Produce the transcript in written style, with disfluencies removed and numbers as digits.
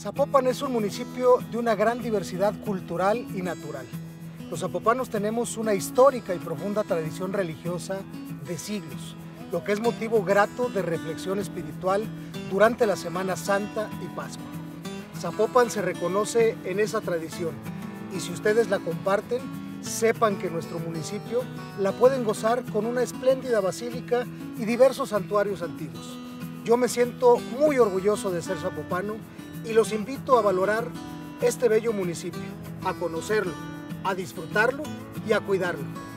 Zapopan es un municipio de una gran diversidad cultural y natural. Los zapopanos tenemos una histórica y profunda tradición religiosa de siglos, lo que es motivo grato de reflexión espiritual durante la Semana Santa y Pascua. Zapopan se reconoce en esa tradición y si ustedes la comparten, sepan que nuestro municipio la pueden gozar con una espléndida basílica y diversos santuarios antiguos. Yo me siento muy orgulloso de ser zapopano y los invito a valorar este bello municipio, a conocerlo, a disfrutarlo y a cuidarlo.